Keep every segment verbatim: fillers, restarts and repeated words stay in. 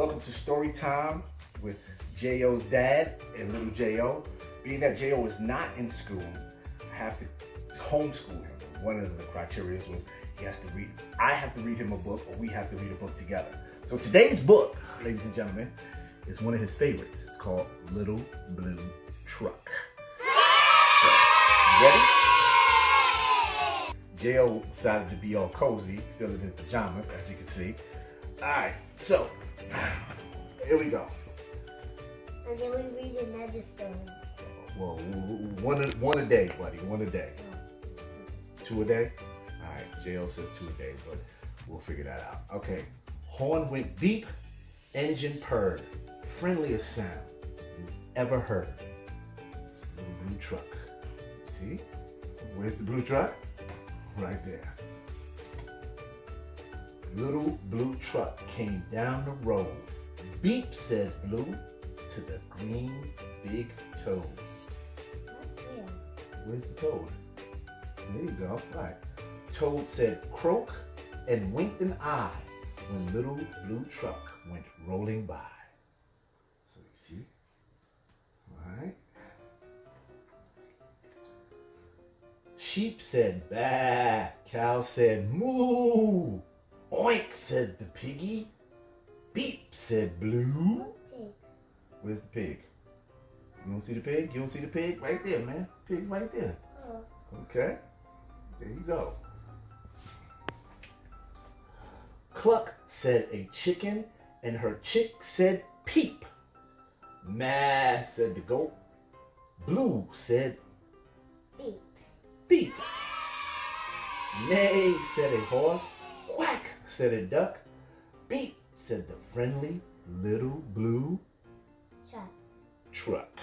Welcome to Story Time with Jay O.'s dad and little Jay O. Being that Jay O. is not in school, I have to homeschool him. One of the criteria was he has to read, I have to read him a book, or we have to read a book together. So today's book, ladies and gentlemen, is one of his favorites. It's called Little Blue Truck. So, you ready? Jay O. decided to be all cozy, still in his pajamas, as you can see. All right, so here we go. And then we read another story. Well, one a, one a day, buddy. One a day. Two a day? All right, Jay O. says two a day, but we'll figure that out. Okay, horn went beep, engine purred. Friendliest sound you've ever heard. It's the little blue truck. See? Where's the blue truck? Right there. Little blue truck came down the road. Beep, said Blue to the green big toad. Where's the toad? There you go. All right. Toad said croak and winked an eye when little blue truck went rolling by. So you see? All right. Sheep said baa. Cow said moo. Oink, said the piggy. Beep, said Blue. Where's the pig? You don't see the pig? You don't see the pig? Right there, man. Pig right there. Oh. Okay. There you go. Cluck, said a chicken, and her chick said peep. Ma, said the goat. Blue said beep. Beep. Neigh, said a horse. Quack, said a duck. Beep, said the friendly little blue truck. truck.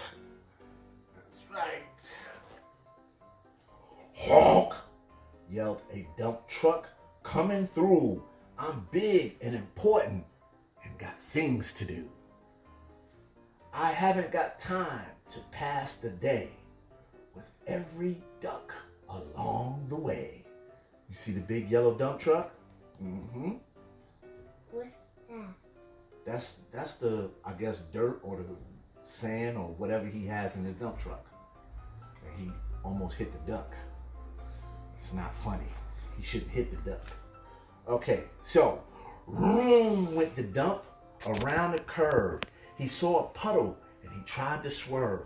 That's right. Honk, yelled a dump truck. Coming through. I'm big and important and got things to do. I haven't got time to pass the day with every duck along the way. You see the big yellow dump truck? Mm-hmm. What's that? That's, that's the, I guess, dirt or the sand or whatever he has in his dump truck. And he almost hit the duck. It's not funny. He shouldn't hit the duck. Okay, so, vroom went the dump around a curve. He saw a puddle and he tried to swerve.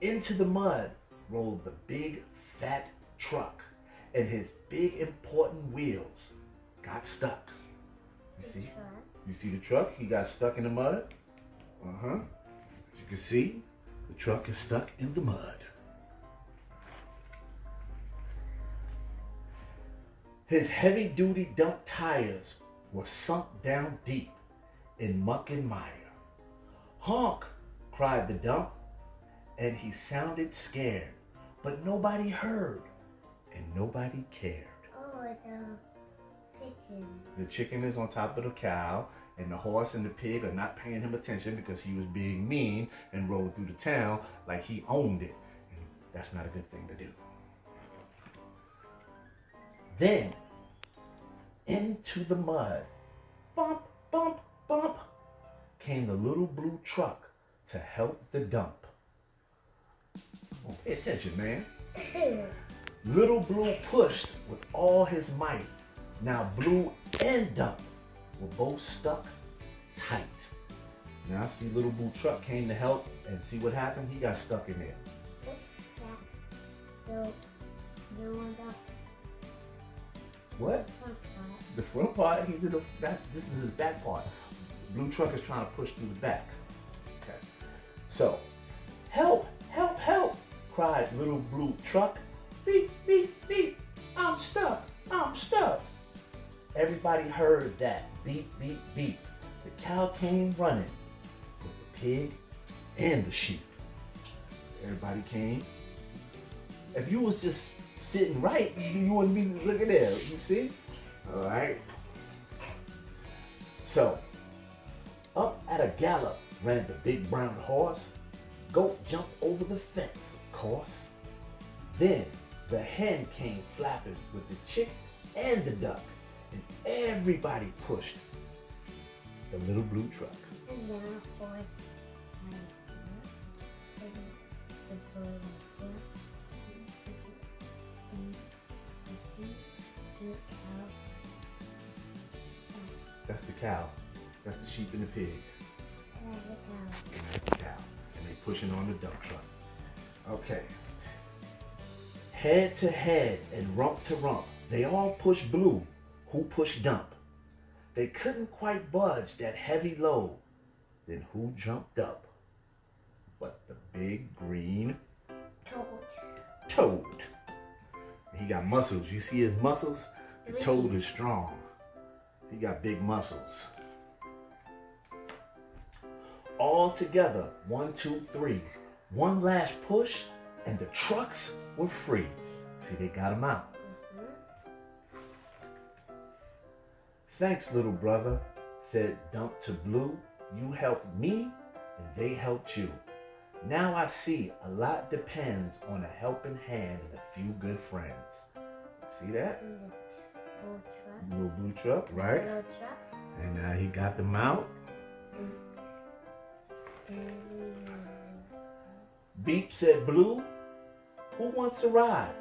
Into the mud rolled the big, fat truck and his big, important wheels got stuck. You see? You see the truck? He got stuck in the mud. Uh-huh. As you can see, the truck is stuck in the mud. His heavy-duty dump tires were sunk down deep in muck and mire. Honk, cried the dump, and he sounded scared, but nobody heard and nobody cared. Oh, no. The chicken is on top of the cow, and the horse and the pig are not paying him attention because he was being mean and rolled through the town like he owned it. And that's not a good thing to do. Then, into the mud, bump, bump, bump, came the little blue truck to help the dump. Oh, pay attention, man. Little Blue pushed with all his might. Now Blue and Dump were both stuck tight. Now see, Little Blue Truck came to help, and see what happened? He got stuck in there. What's that? The, the one that... What? The front part. The front part? He's in the, that's, this is his back part. Blue Truck is trying to push through the back. Okay. So, help, help, help, cried Little Blue Truck. Beep, beep, beep, I'm stuck, I'm stuck. Everybody heard that beep, beep, beep. The cow came running with the pig and the sheep. Everybody came. If you was just sitting right, you wouldn't be looking there, you see? All right. So, up at a gallop ran the big brown horse. Goat jumped over the fence, of course. Then the hen came flapping with the chick and the duck. And everybody pushed. the Little Blue Truck. That's the cow. That's the sheep and the pig. And that's the cow. And they pushing on the dump truck. Okay. Head to head and rump to rump. They all push blue. Who pushed dump? They couldn't quite budge that heavy load. Then who jumped up? But the big green toad. Toad. He got muscles. You see his muscles? The toad is strong. He got big muscles. All together, one, two, three. One last push, and the trucks were free. See, they got him out. Thanks, little brother, said Dump to Blue. You helped me, and they helped you. Now I see a lot depends on a helping hand and a few good friends. See that? Little Blue Truck, right? Blue Truck. And now uh, he got them out. Beep, said Blue. Who wants a ride?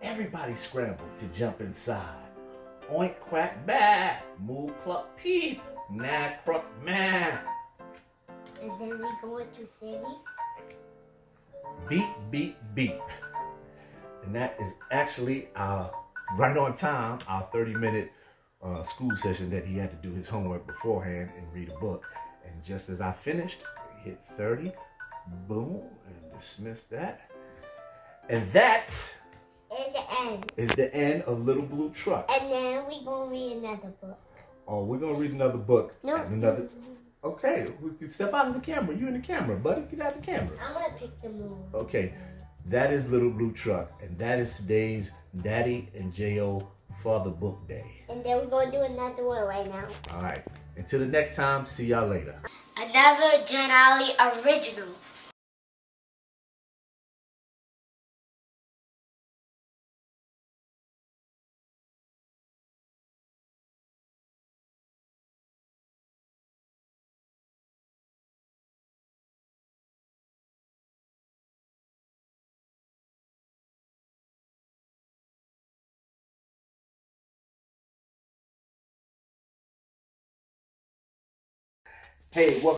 Everybody scrambled to jump inside. Oink, quack, bah, moo, cluck, peep, nah, crook, meh. And then we go into city. Beep, beep, beep. And that is actually our, right on time, our thirty minute uh, school session that he had to do his homework beforehand and read a book. And just as I finished, hit thirty, boom, and dismissed that. And that is the end. Is the end of Little Blue Truck. And then we're going to read another book. Oh, we're going to read another book. No. Nope. Another... Okay, step out of the camera. You in the camera, buddy. Get out of the camera. I'm going to pick the movie. Okay, that is Little Blue Truck. And that is today's Daddy and J O Father Book Day. And then we're going to do another one right now. All right. Until the next time, see y'all later. Another Johnollie original. Hey, what?